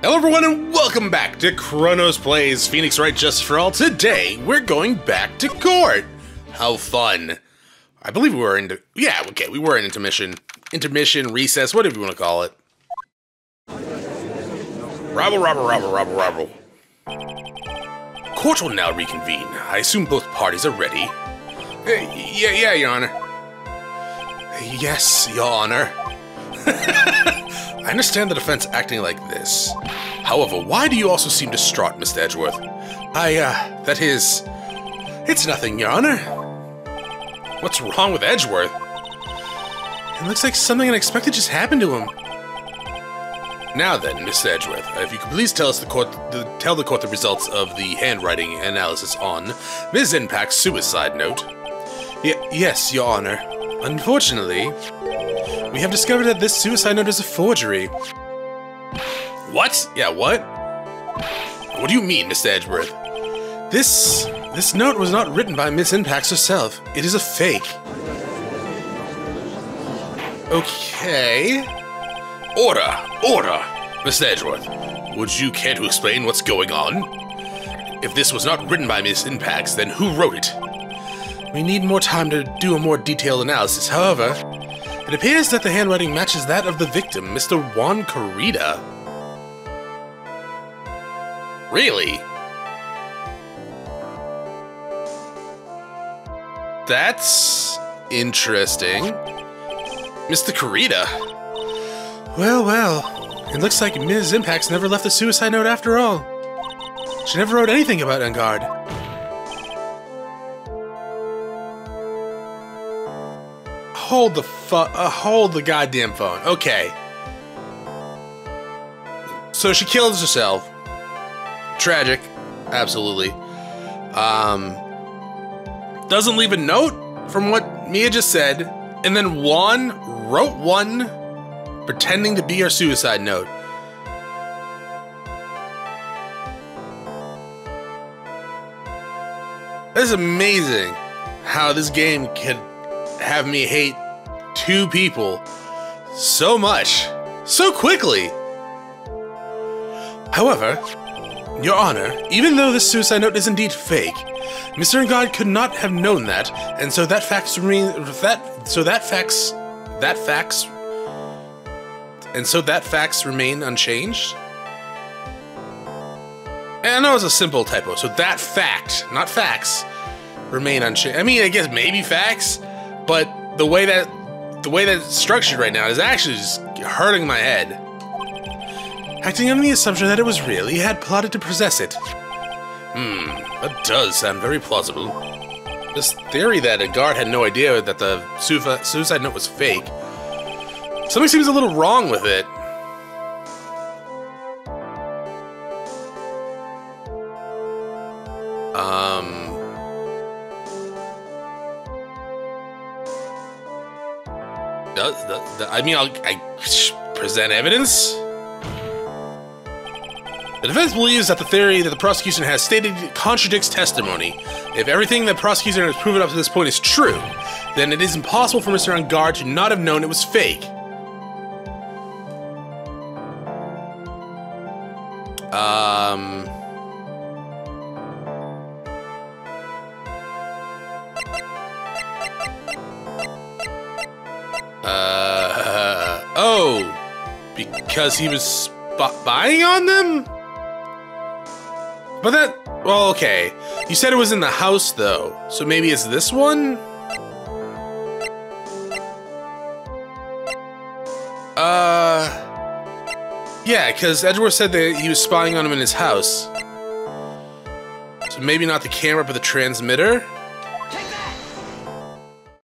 Hello everyone and welcome back to Chronos Plays Phoenix Wright: Justice for All. Today, we're going back to court! How fun. I believe we were in... yeah, okay, we were in intermission. Intermission, recess, whatever you want to call it. Rabble, rabble, rabble, rabble, rabble. Court will now reconvene. I assume both parties are ready. Yeah, Your Honor. Yes, Your Honor. I understand the defense acting like this. However, why do you also seem distraught, Mr. Edgeworth? That is... it's nothing, Your Honor. What's wrong with Edgeworth? It looks like something unexpected just happened to him. Now then, Mr. Edgeworth, if you could please tell us the court the results of the handwriting analysis on Ms. Inpax's suicide note. Yes, Your Honor. Unfortunately... we have discovered that this suicide note is a forgery. What? Yeah, what? What do you mean, Mr. Edgeworth? This note was not written by Ms. Inpax herself. It is a fake. Okay. Order! Order! Mr. Edgeworth, would you care to explain what's going on? If this was not written by Ms. Inpax, then who wrote it? We need more time to do a more detailed analysis. However, it appears that the handwriting matches that of the victim, Mr. Juan Corrida. Really? That's... interesting. Mr. Corrida. Well, well. It looks like Ms. Inpax never left the suicide note after all. She never wrote anything about Engarde. Hold the goddamn phone. Okay. So she kills herself. Tragic. Absolutely. Doesn't leave a note from what Mia just said. And then Juan wrote one pretending to be her suicide note. It's amazing how this game could have me hate two people so much, so quickly. However, Your Honor, even though this suicide note is indeed fake, Mr. Engarde could not have known that, and so that facts remain unchanged. And I know it's a simple typo, so that fact, not facts, remain unchanged. I mean, I guess maybe facts. But the way that it's structured right now is actually just hurting my head. Acting on the assumption that it was real, he had plotted to possess it. That does sound very plausible. This theory that Engarde had no idea that the suicide note was fake. Something seems a little wrong with it. I mean, I present evidence? The defense believes that the theory that the prosecution has stated contradicts testimony. If everything the prosecution has proven up to this point is true, then it is impossible for Mr. Engarde to not have known it was fake. Because he was spying on them? But that... well, okay. You said it was in the house, though. So maybe it's this one? Yeah, because Edgeworth said that he was spying on him in his house. So maybe not the camera, but the transmitter?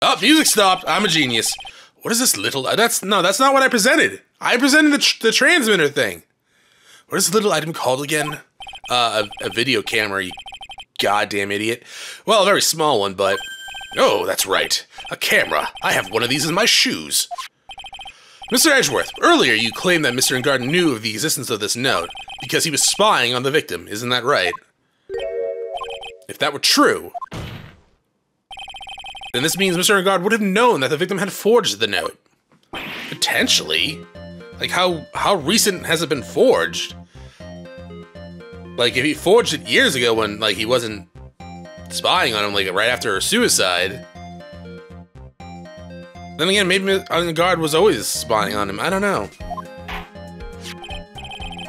Oh, music stopped. I'm a genius. What is this little... that's not what I presented. I presented the transmitter thing. What is this little item called again? A video camera, you goddamn idiot. Well, a very small one, but... oh, that's right. A camera. I have one of these in my shoes. Mr. Edgeworth, earlier you claimed that Mr. Engarde knew of the existence of this note because he was spying on the victim. Isn't that right? If that were true... then this means Mr. Engarde would have known that the victim had forged the note. Potentially. Like, how recent has it been forged? Like, if he forged it years ago when, like, he wasn't spying on him, like, right after her suicide. Then again, maybe Engarde was always spying on him. I don't know.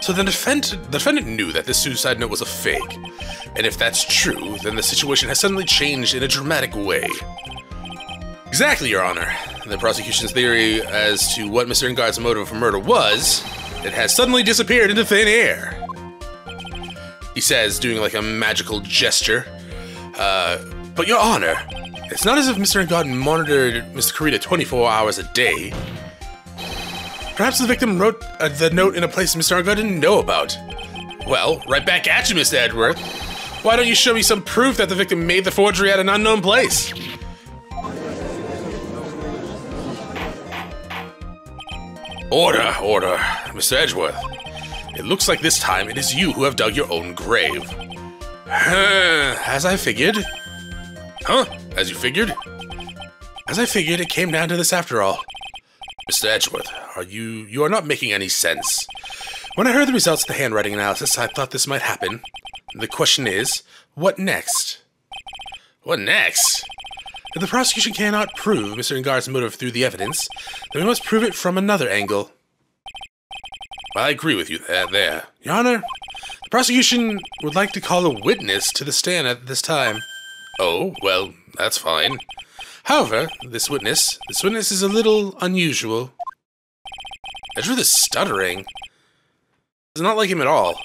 So the defendant knew that this suicide note was a fake. And if that's true, then the situation has suddenly changed in a dramatic way. Exactly, Your Honor. The prosecution's theory as to what Mr. Engarde's motive for murder was, it has suddenly disappeared into thin air. He says, doing like a magical gesture. But Your Honor, it's not as if Mr. Engarde monitored Mr. Corrida 24 hours a day. Perhaps the victim wrote the note in a place Mr. Engarde didn't know about. Well, right back at you, Mr. Edgeworth. Why don't you show me some proof that the victim made the forgery at an unknown place? Order, order, Mr. Edgeworth. It looks like this time it is you who have dug your own grave. As I figured. Huh? As you figured? As I figured, it came down to this after all. Mr. Edgeworth, you are not making any sense. When I heard the results of the handwriting analysis, I thought this might happen. The question is, what next? What next? If the prosecution cannot prove Mr. Engarde's motive through the evidence, then we must prove it from another angle. I agree with you there. Your Honor, the prosecution would like to call a witness to the stand at this time. Oh, well, that's fine. However, this witness is a little unusual. Edgeworth is stuttering. It's not like him at all.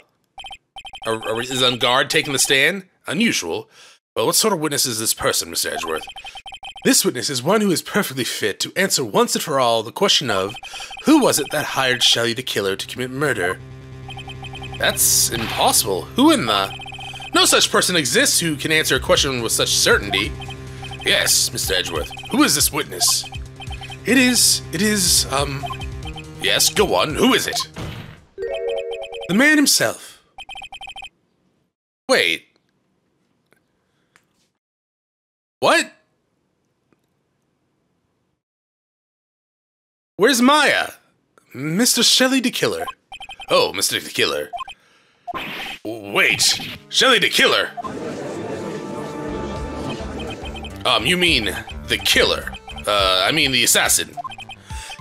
Is Engarde taking the stand? Unusual. Well, what sort of witness is this person, Mr. Edgeworth? This witness is one who is perfectly fit to answer once and for all the question of, who was it that hired Shelly the Killer to commit murder? That's impossible. Who in the... No such person exists who can answer a question with such certainty. Yes, Mr. Edgeworth. Who is this witness? It is... Yes, go on. Who is it? The man himself. Wait. What? Where's Mia? Mr. Shelly de Killer. Oh, Mr. de Killer. Wait. Shelly de Killer? You mean the killer. I mean the assassin.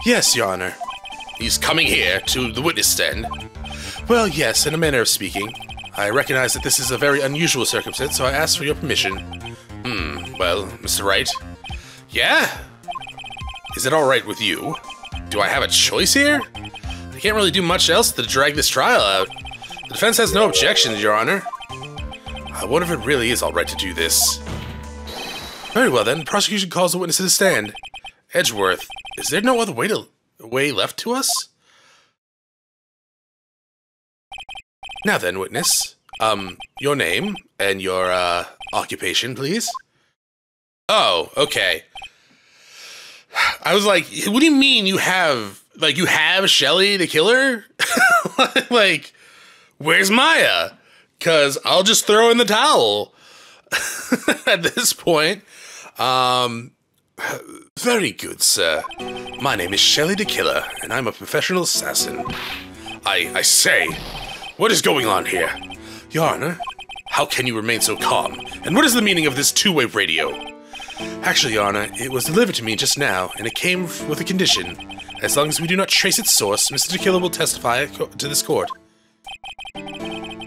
Yes, Your Honor. He's coming here to the witness stand. Well, yes, in a manner of speaking. I recognize that this is a very unusual circumstance, so I ask for your permission. Well, Mr. Wright? Yeah? Is it all right with you? Do I have a choice here? I can't really do much else to drag this trial out. The defense has no objections, Your Honor. I wonder if it really is all right to do this. Very well, then. Prosecution calls the witness to the stand. Edgeworth, is there no other way left to us? Now then, witness. Your name and your, occupation, please? Oh, okay. I was like, what do you mean you have... Like, you have Shelly the Killer? Like, where's Mia? Because I'll just throw in the towel. At this point... Very good, sir. My name is Shelly de Killer, and I'm a professional assassin. I say, what is going on here? Your Honor, how can you remain so calm? And what is the meaning of this two-way radio? Actually, Your Honor, it was delivered to me just now, and it came with a condition. As long as we do not trace its source, Mr. de Killer will testify to this court.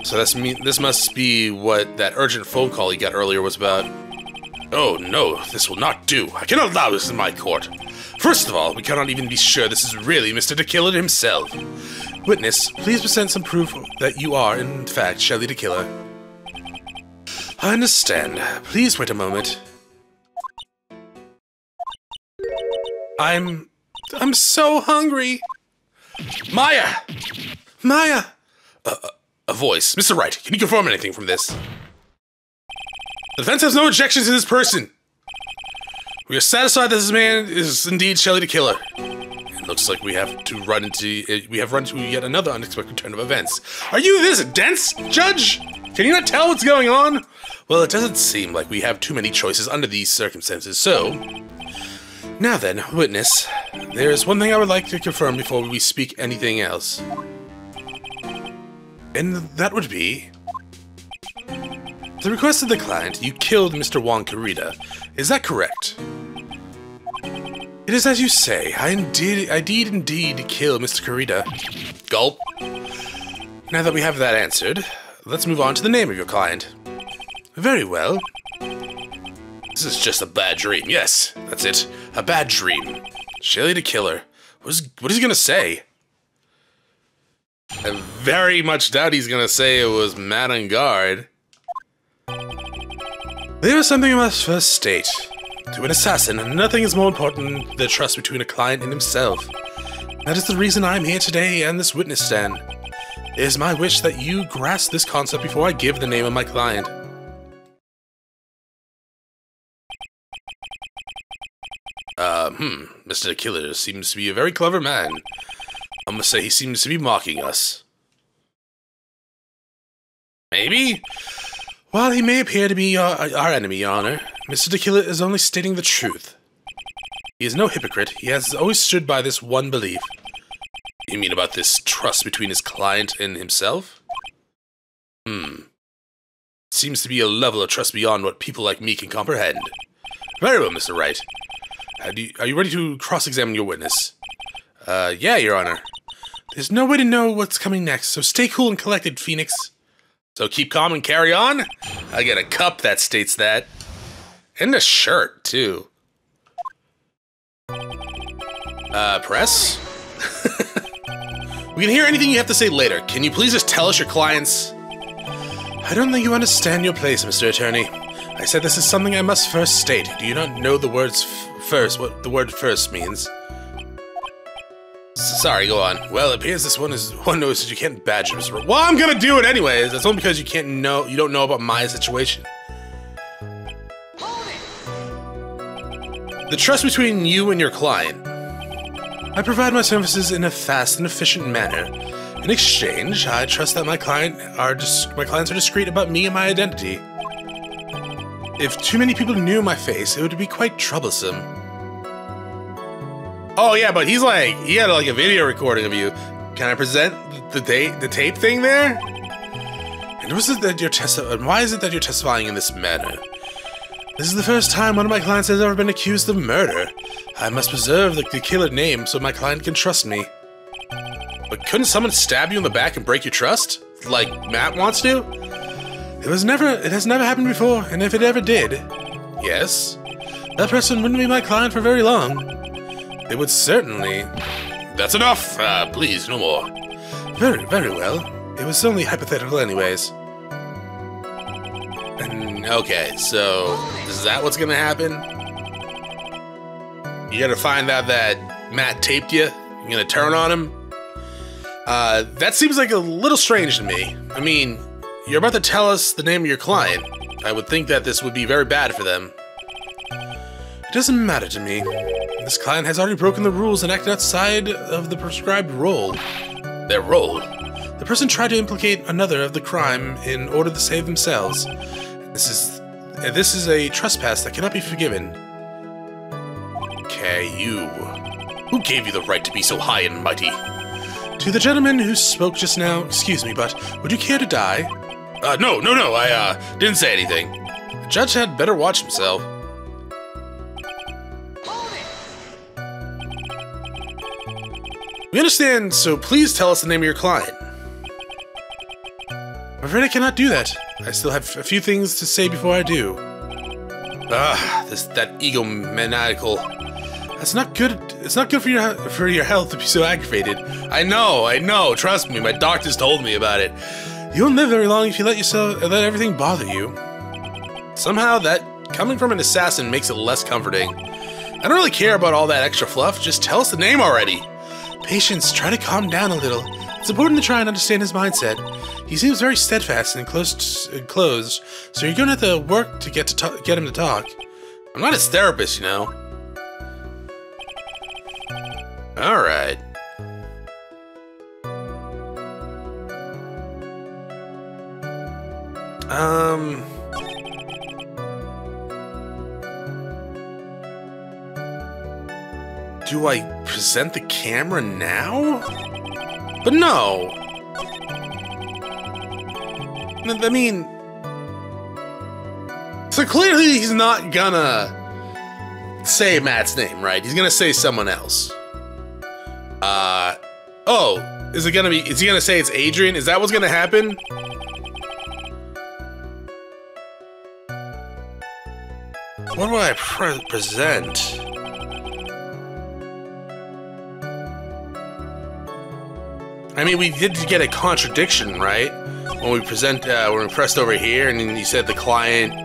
So this must be what that urgent phone call he got earlier was about. Oh no, this will not do. I cannot allow this in my court. First of all, we cannot even be sure this is really Mr. de Killer himself. Witness, please present some proof that you are, in fact, Shelly de Killer. I understand. Please wait a moment. I'm so hungry. Mia! A voice. Mr. Wright, can you confirm anything from this? The defense has no objections to this person. We are satisfied that this man is indeed Shelly the Killer. It looks like we have run into yet another unexpected turn of events. Are you this dense, Judge? Can you not tell what's going on? Well, it doesn't seem like we have too many choices under these circumstances, so... Now then, witness, there is one thing I would like to confirm before we speak anything else. And that would be... the request of the client, you killed Mr. Juan Corrida. Is that correct? It is as you say. I did indeed kill Mr. Corrida. Gulp. Now that we have that answered, let's move on to the name of your client. Very well. This is just a bad dream. Yes, that's it. A bad dream. Shelly de Killer. What is he gonna say? I very much doubt he's gonna say it was Matt Engarde. There is something I must first state. To an assassin, nothing is more important than the trust between a client and himself. That is the reason I'm here today and this witness stand. It is my wish that you grasp this concept before I give the name of my client. Mr. de Killer seems to be a very clever man. I must say he seems to be mocking us. Maybe? While he may appear to be our enemy, Your Honor, Mr. de Killer is only stating the truth. He is no hypocrite. He has always stood by this one belief. You mean about this trust between his client and himself? Seems to be a level of trust beyond what people like me can comprehend. Very well, Mr. Wright. Are you ready to cross-examine your witness? Yeah, Your Honor. There's no way to know what's coming next, so stay cool and collected, Phoenix. So keep calm and carry on? I get a cup that states that. And a shirt, too. Press? We can hear anything you have to say later. Can you please just tell us your clients? I don't think you understand your place, Mr. Attorney. I said this is something I must first state. Do you not know the words first? What the word first means? Sorry, go on. Well, it appears this one notices you can't badger Mr. Wright. Well, I'm gonna do it anyways. That's only because you don't know about my situation. The trust between you and your client. I provide my services in a fast and efficient manner. In exchange, I trust that my clients are discreet about me and my identity. If too many people knew my face, it would be quite troublesome. Oh yeah, but he had like a video recording of you. Can I present the tape thing there? And why is it that you're testifying in this manner? This is the first time one of my clients has ever been accused of murder. I must preserve the killer name so my client can trust me. But couldn't someone stab you in the back and break your trust? Like Matt wants to? It has never happened before, and if it ever did... Yes? That person wouldn't be my client for very long. They would certainly... That's enough! Please, no more. Very, very well. It was only hypothetical anyways. Okay, so is that what's gonna happen? You gotta find out that Matt taped you? You're gonna turn on him? That seems like a little strange to me. I mean, you're about to tell us the name of your client. I would think that this would be very bad for them. It doesn't matter to me. This client has already broken the rules and acted outside of the prescribed role. Their role? The person tried to implicate another of the crime in order to save themselves. This is a trespass that cannot be forgiven. Okay, you. Who gave you the right to be so high and mighty? To the gentleman who spoke just now, excuse me, but would you care to die? No, I didn't say anything. The judge had better watch himself. We understand, so please tell us the name of your client. I'm afraid I cannot do that. I still have a few things to say before I do. That egomaniacal. That's not good. It's not good for your health to be so aggravated. I know. Trust me, my doctor's told me about it. You won't live very long if you let everything bother you. Somehow that coming from an assassin makes it less comforting. I don't really care about all that extra fluff. Just tell us the name already. Patience, try to calm down a little. It's important to try and understand his mindset. He seems very steadfast and closed, so you're going to have to work to get him to talk. I'm not his therapist, you know. Alright. Do I present the camera now? But no! I mean... So clearly he's not gonna say Matt's name, right? He's gonna say someone else. Oh, is it gonna be, is he gonna say it's Adrian? Is that what's gonna happen? What will I present? I mean, we did get a contradiction, right? When we pressed over here, and then you said the client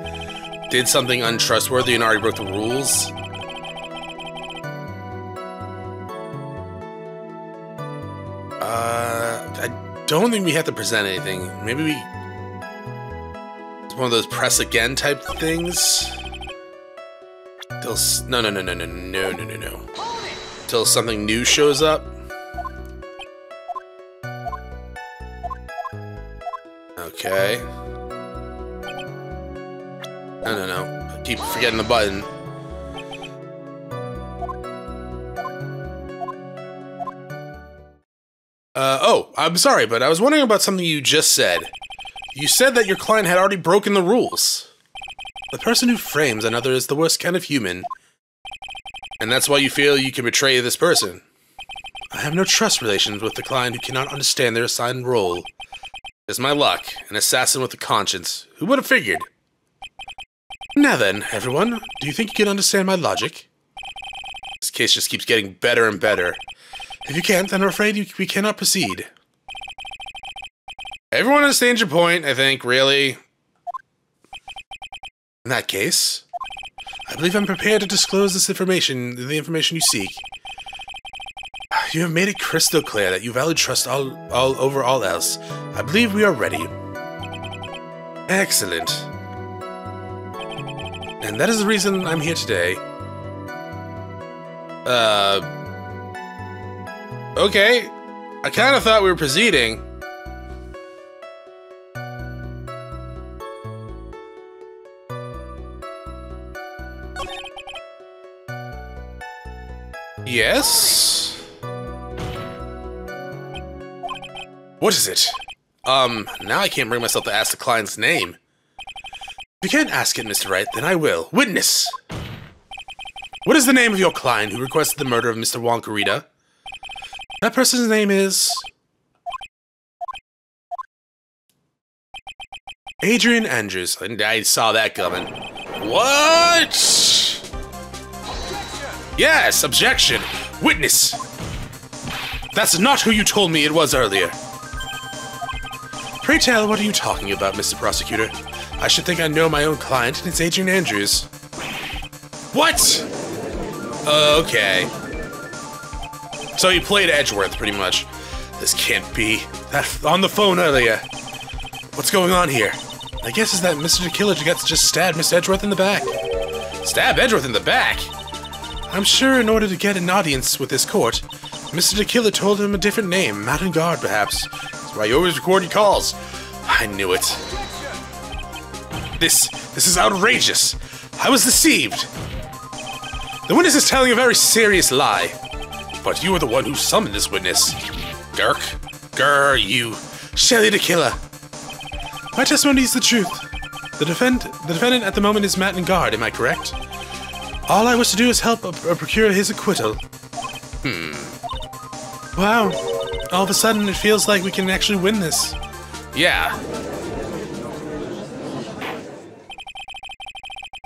did something untrustworthy and already broke the rules. I don't think we have to present anything. Maybe we... It's one of those press again type things. No. Till something new shows up. Okay. No. I keep forgetting the button. Oh, I'm sorry, but I was wondering about something you just said. You said that your client had already broken the rules. The person who frames another is the worst kind of human. And that's why you feel you can betray this person. I have no trust relations with the client who cannot understand their assigned role. It's my luck, an assassin with a conscience. Who would have figured? Now then, everyone, do you think you can understand my logic? This case just keeps getting better and better. If you can't, then I'm afraid we cannot proceed. Everyone understands your point, I think, really. In that case, I believe I'm prepared to disclose this information, the information you seek. You have made it crystal clear that you value trust over all else. I believe we are ready. Excellent. And that is the reason I'm here today. Okay. I kind of thought we were proceeding. Yes? What is it? Now I can't bring myself to ask the client's name. If you can't ask it, Mr. Wright, then I will. Witness! What is the name of your client who requested the murder of Mr. Juan Corrida? That person's name is... Adrian Andrews. I saw that coming. What? Yes, objection. Witness! That's not who you told me it was earlier. Pray tell, what are you talking about, Mr. Prosecutor? I should think I know my own client, and it's Adrian Andrews. What? Okay. So you played Edgeworth, pretty much. This can't be. That on the phone earlier. What's going on here? I guess is that Mr. de Killer just stabbed Miss Edgeworth in the back. Stab Edgeworth in the back? I'm sure in order to get an audience with this court, Mr. de Killer told him a different name, Matt Engarde, perhaps. That's why you always record your calls. I knew it. This is outrageous. I was deceived. The witness is telling a very serious lie. But you were the one who summoned this witness. You. Shelly de Killer. My testimony is the truth. The defendant at the moment is Matt Engarde, am I correct? All I wish to do is help procure his acquittal. Wow. All of a sudden, it feels like we can actually win this. Yeah.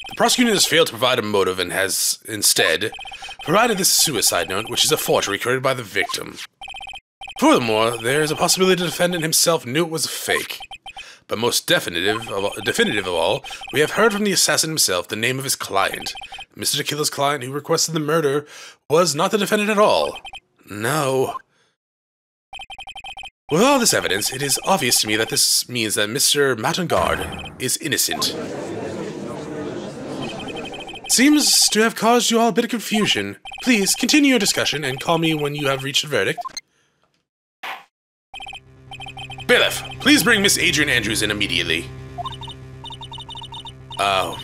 The prosecutor has failed to provide a motive and has, instead, provided this suicide note, which is a forgery created by the victim. Furthermore, there is a possibility the defendant himself knew it was a fake. But most definitive of all, we have heard from the assassin himself the name of his client. Mr. de Killer's client who requested the murder was not the defendant at all. No. With all this evidence, it is obvious to me that this means that Mr. Matt Engarde is innocent. It seems to have caused you all a bit of confusion. Please, continue your discussion and call me when you have reached a verdict. Bailiff, please bring Miss Adrian Andrews in immediately.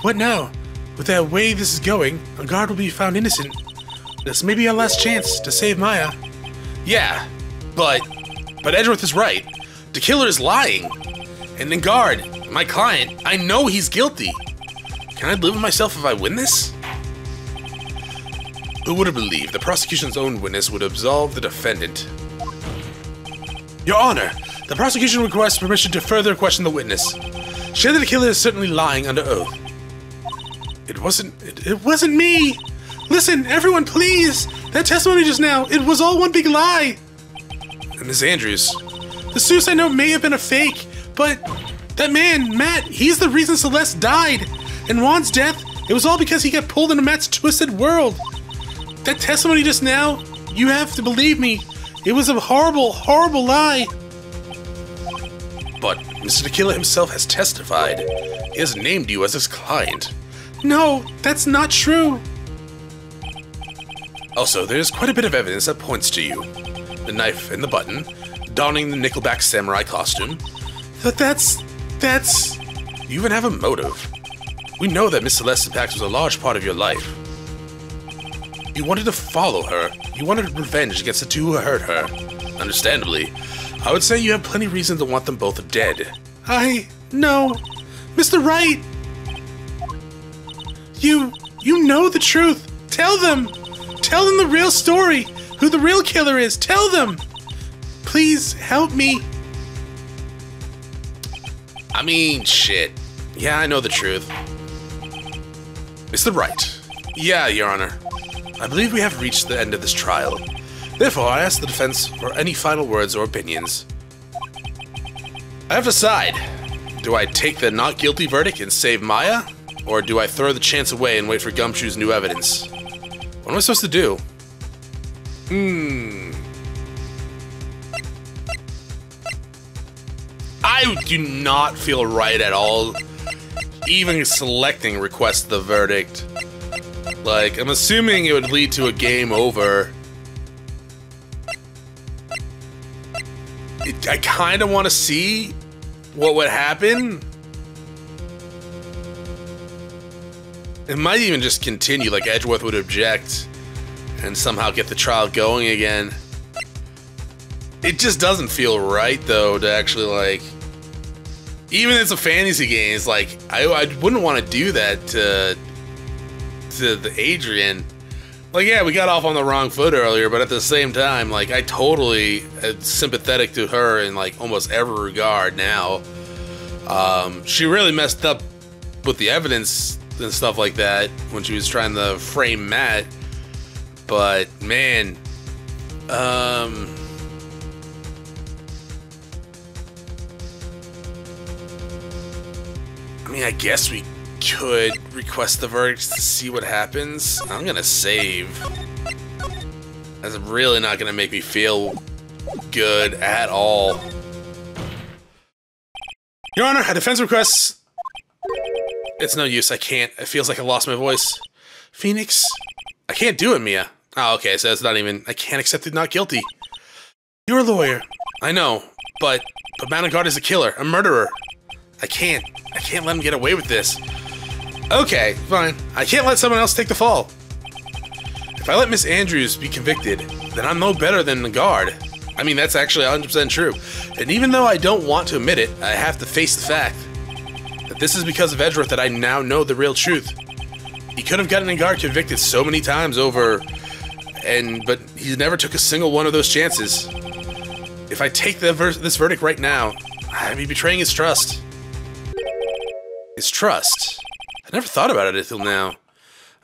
What now? With the way this is going, Engarde will be found innocent. This may be our last chance to save Mia. Yeah, but Edgeworth is right. The killer is lying. And Engarde, my client, I know he's guilty. Can I live with myself if I win this? Who would have believed the prosecution's own witness would absolve the defendant? Your Honor, the prosecution requests permission to further question the witness. Shelly de Killer is certainly lying under oath. It wasn't me! Listen, everyone, please! That testimony just now, it was all one big lie! And Ms. Andrews, the suicide note may have been a fake, but that man, Matt, he's the reason Celeste died. And Juan's death, it was all because he got pulled into Matt's twisted world. That testimony just now, you have to believe me. It was a horrible, horrible lie. But Mr. de Killer himself has testified. He has named you as his client. No, that's not true. Also, there's quite a bit of evidence that points to you. The knife and the button, donning the Nickelback samurai costume. That's... You even have a motive. We know that Miss Celeste Inpax was a large part of your life. You wanted to follow her. You wanted revenge against the two who hurt her. Understandably, I would say you have plenty of reason to want them both dead. No. Mr. Wright! You know the truth. Tell them! Tell them the real story! Who the real killer is! Tell them! Please, help me! I mean, shit. Yeah, I know the truth. Mr. Wright. Yeah, Your Honor. I believe we have reached the end of this trial. Therefore, I ask the defense for any final words or opinions. I have to decide. Do I take the not guilty verdict and save Maya? Or do I throw the chance away and wait for Gumshoe's new evidence? What am I supposed to do? I do not feel right at all. Even selecting requests the verdict. Like, I'm assuming it would lead to a game over. I kind of want to see what would happen. It might even just continue, like Edgeworth would object and somehow get the trial going again. It just doesn't feel right, though, to actually, like... Even if it's a fantasy game, it's like, I wouldn't want to do that to the Adrian. Like, yeah, we got off on the wrong foot earlier, but at the same time, like, I totally am sympathetic to her in, like, almost every regard now. She really messed up with the evidence and stuff like that when she was trying to frame Matt. But, man, I mean, I guess we could request the verdict to see what happens. I'm gonna save. That's really not gonna make me feel good at all. Your Honor, a defense request. It's no use, I can't. It feels like I lost my voice. Phoenix? I can't do it, Mia. Oh, okay, so it's not even... I can't accept it not guilty. You're a lawyer. I know, but Matt Engarde is a killer, a murderer. I can't let him get away with this. Okay, fine. I can't let someone else take the fall. If I let Miss Andrews be convicted, then I'm no better than the guard. I mean, that's actually 100% true. And even though I don't want to admit it, I have to face the fact that this is because of Edgeworth that I now know the real truth. He could have gotten a guard convicted so many times over, but he never took a single one of those chances. If I take this verdict right now, I'd be betraying his trust. His trust? I never thought about it until now.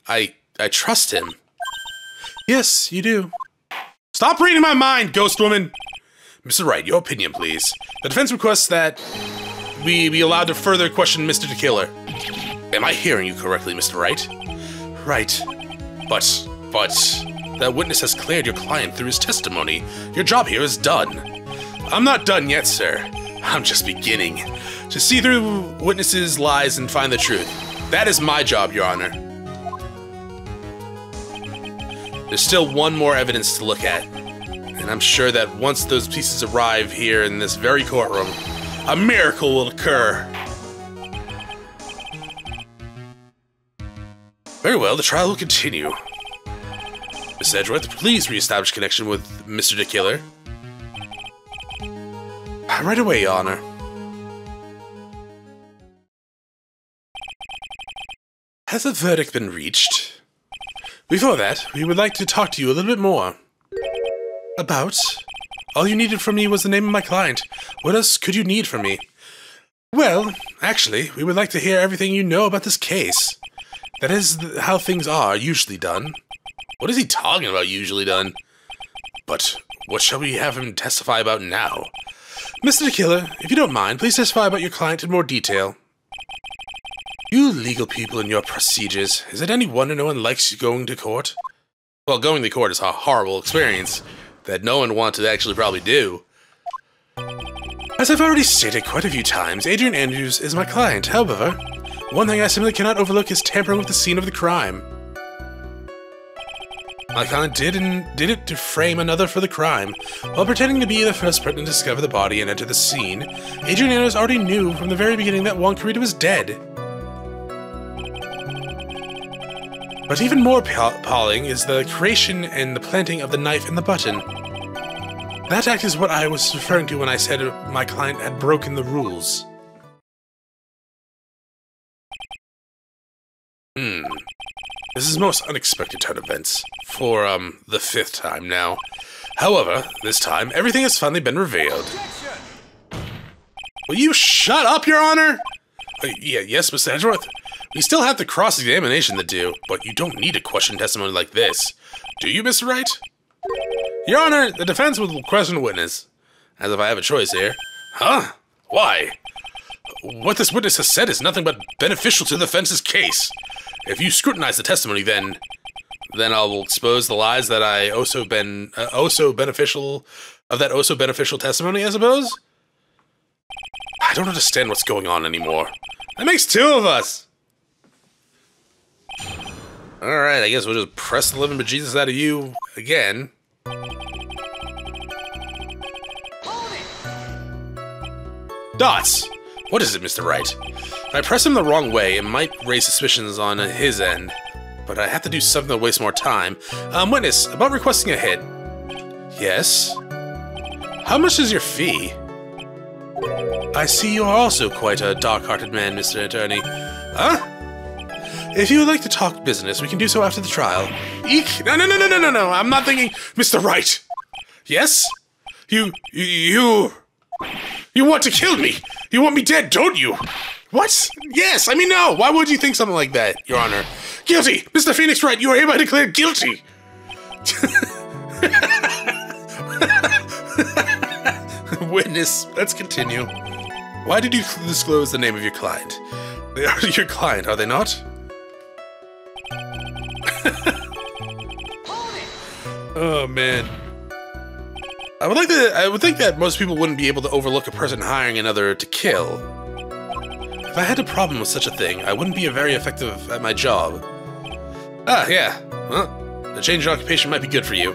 I trust him. Yes, you do. Stop reading my mind, ghost woman! Mr. Wright, your opinion, please. The defense requests that we be allowed to further question Mr. de Killer. Am I hearing you correctly, Mr. Wright? Right. But, that witness has cleared your client through his testimony. Your job here is done. I'm not done yet, sir. I'm just beginning. To see through witnesses' lies and find the truth. That is my job, Your Honor. There's still one more evidence to look at. And I'm sure that once those pieces arrive here in this very courtroom, a miracle will occur. Very well, the trial will continue. Miss Edgeworth, please reestablish connection with Mr. de Killer. Right away, Your Honor. Has a verdict been reached? Before that, we would like to talk to you a little bit more. About? All you needed from me was the name of my client. What else could you need from me? Well, actually, we would like to hear everything you know about this case. That is how things are usually done. What is he talking about, usually done? But what shall we have him testify about now? Mr. de Killer, if you don't mind, please testify about your client in more detail. You legal people and your procedures. Is it any wonder no one likes going to court? Well, going to court is a horrible experience that no one wants to actually probably do. As I've already stated quite a few times, Adrian Andrews is my client. However, one thing I simply cannot overlook is tampering with the scene of the crime. My client did it to frame another for the crime. While pretending to be the first person to discover the body and enter the scene, Adrian Andrews already knew from the very beginning that Juan Corrida was dead. But even more appalling is the creation and the planting of the knife and the button. That act is what I was referring to when I said my client had broken the rules. This is most unexpected turn of events. For, the fifth time now. However, this time, everything has finally been revealed. Objection! Will you shut up, Your Honor? Yes, Mr. Edgeworth. We still have the cross-examination to do, but you don't need a question testimony like this. Do you, Mr. Wright? Your Honor, the defense will question a witness. As if I have a choice here. Huh? Why? What this witness has said is nothing but beneficial to the defense's case. If you scrutinize the testimony, then I'll expose the lies that I also been also beneficial testimony, I suppose? I don't understand what's going on anymore. That makes two of us! Alright, I guess we'll just press the living bejesus out of you again. Dots! What is it, Mr. Wright? If I press him the wrong way, it might raise suspicions on his end. But I have to do something that wastes more time. Witness, about requesting a hit. Yes? How much is your fee? I see you are also quite a dark-hearted man, Mr. Attorney. Huh? If you would like to talk business, we can do so after the trial. Eek! No, I'm not thinking... Mr. Wright! Yes? You want to kill me! You want me dead, don't you? What? Yes! I mean, no! Why would you think something like that, Your Honor? Guilty! Mr. Phoenix Wright, you are hereby declared guilty! Witness, let's continue. Why did you disclose the name of your client? They are your client, are they not? Oh, man. I would think that most people wouldn't be able to overlook a person hiring another to kill. If I had a problem with such a thing, I wouldn't be very effective at my job. Ah, yeah. Well, a change in occupation might be good for you.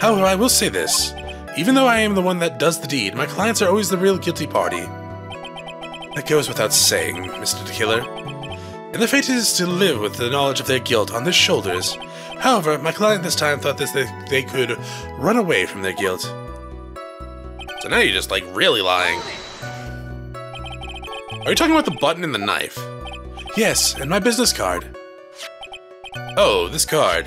However, I will say this. Even though I am the one that does the deed, my clients are always the real guilty party. That goes without saying, Mr. de Killer. And the fate is to live with the knowledge of their guilt on their shoulders. However, my client this time thought that they could run away from their guilt. So now you're just, like, really lying. Are you talking about the button and the knife? Yes, and my business card. Oh, this card.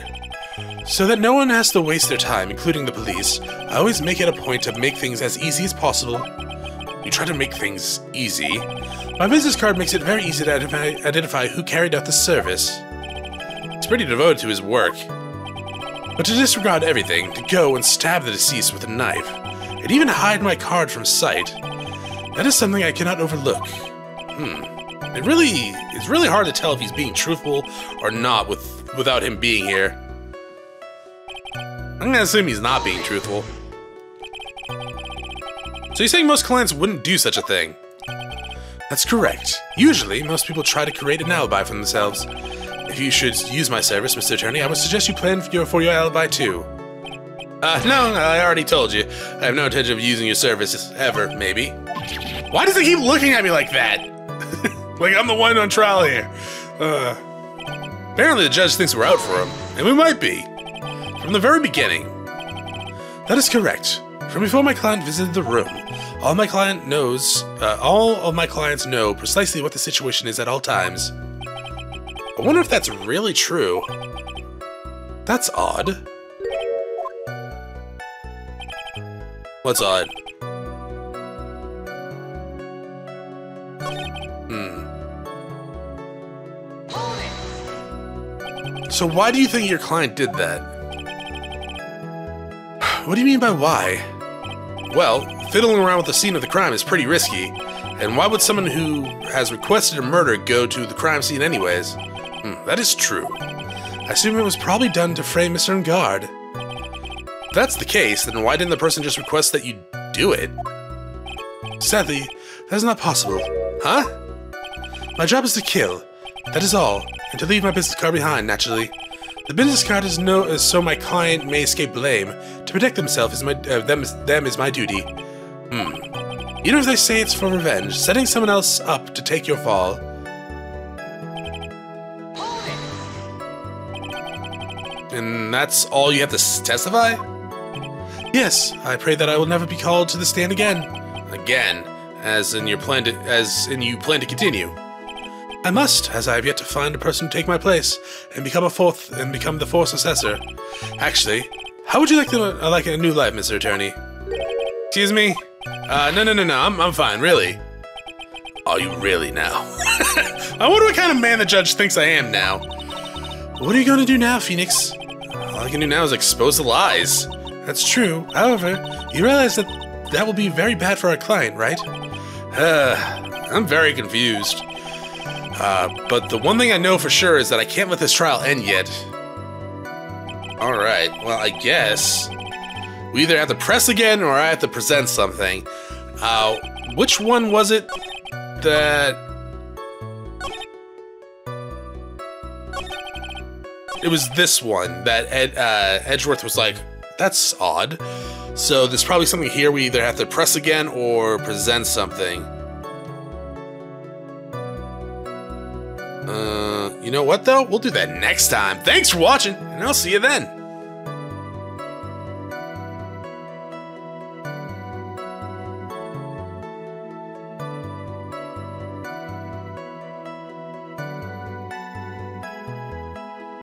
So that no one has to waste their time, including the police, I always make it a point to make things as easy as possible. You try to make things easy. My business card makes it very easy to identify who carried out the service. He's pretty devoted to his work. But to disregard everything, to go and stab the deceased with a knife, and even hide my card from sight, that is something I cannot overlook. It's really hard to tell if he's being truthful or not without him being here. I'm gonna assume he's not being truthful. So you're saying most clients wouldn't do such a thing? That's correct. Usually, most people try to create an alibi for themselves. If you should use my service, Mr. Attorney, I would suggest you plan for your alibi too. No, I already told you. I have no intention of using your services ever, maybe. Why does he keep looking at me like that? Like I'm the one on trial here. Apparently the judge thinks we're out for him, and we might be. From the very beginning. That is correct. From before my client visited the room, all of my clients know precisely what the situation is at all times. I wonder if that's really true. That's odd. What's odd? So why do you think your client did that? What do you mean by why? Well, fiddling around with the scene of the crime is pretty risky, and why would someone who has requested a murder go to the crime scene anyways? That is true. I assume it was probably done to frame Mr. Engarde. If that's the case, then why didn't the person just request that you do it? Sadly, that is not possible. Huh? My job is to kill. That is all. And to leave my business card behind, naturally. The business card is so my client may escape blame. To protect themselves is my my duty. Even if they say it's for revenge, setting someone else up to take your fall. And that's all you have to testify? Yes, I pray that I will never be called to the stand again. Again, as in you plan to continue. I must, as I have yet to find a person to take my place and become the fourth successor. Actually, how would you like a new life, Mr. Attorney? Excuse me? No, I'm fine, really. Are you really now? I wonder what kind of man the judge thinks I am now. What are you going to do now, Phoenix? All I can do now is expose the lies. That's true. However, you realize that that will be very bad for our client, right? I'm very confused. But the one thing I know for sure is that I can't let this trial end yet. Alright, well, I guess we either have to press again or I have to present something. Which one was it that... It was this one that Edgeworth was like, that's odd. So there's probably something here we either have to press again or present something. You know what, though? We'll do that next time. Thanks for watching, and I'll see you then.